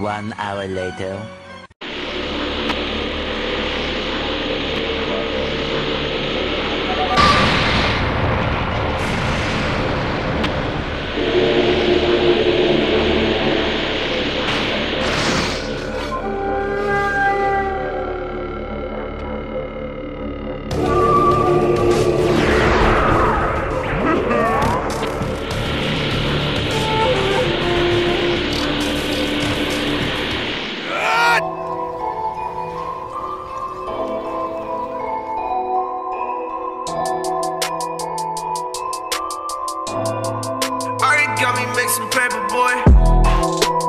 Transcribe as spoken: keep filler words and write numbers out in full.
One hour later. Got me mixing paper, boy.